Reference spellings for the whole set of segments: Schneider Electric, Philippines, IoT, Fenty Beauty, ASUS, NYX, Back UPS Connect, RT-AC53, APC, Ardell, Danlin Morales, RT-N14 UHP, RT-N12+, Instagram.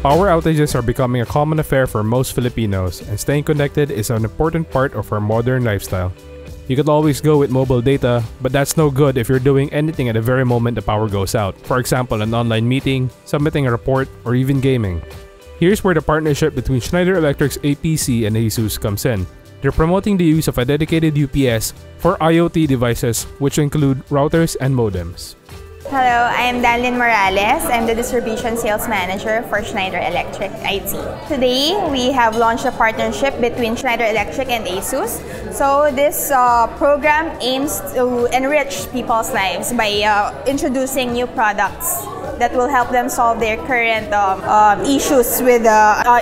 Power outages are becoming a common affair for most Filipinos, and staying connected is an important part of our modern lifestyle. You could always go with mobile data, but that's no good if you're doing anything at the very moment the power goes out. For example, an online meeting, submitting a report, or even gaming. Here's where the partnership between Schneider Electric's APC and ASUS comes in. They're promoting the use of a dedicated UPS for IoT devices, which include routers and modems. Hello, I'm Danlin Morales. I'm the Distribution Sales Manager for Schneider Electric IT. Today, we have launched a partnership between Schneider Electric and ASUS. So this program aims to enrich people's lives by introducing new products that will help them solve their current issues with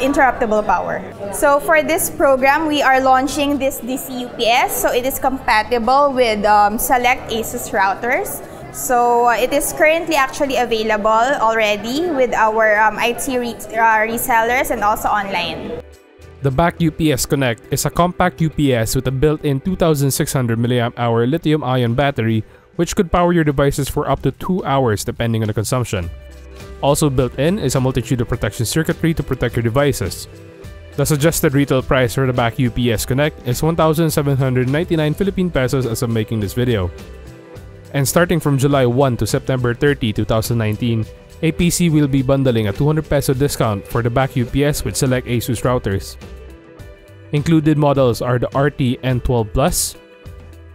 interruptible power. So for this program, we are launching this DC UPS. So it is compatible with select ASUS routers. So it is currently actually available already with our IT resellers and also online. The Back UPS Connect is a compact UPS with a built-in 2600 mAh lithium-ion battery which could power your devices for up to 2 hours depending on the consumption. Also built in is a multitude of protection circuitry to protect your devices. The suggested retail price for the Back UPS Connect is 1,799 Philippine pesos as of making this video. And starting from July 1 to September 30, 2019, APC will be bundling a 200 peso discount for the Back UPS with select ASUS routers. Included models are the RT-N12+,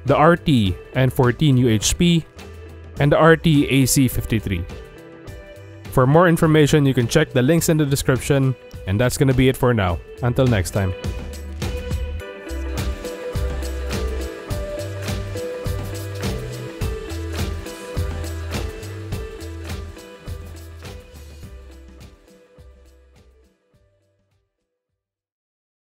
the RT-N14 UHP, and the RT-AC53. For more information, you can check the links in the description, and that's gonna be it for now. Until next time.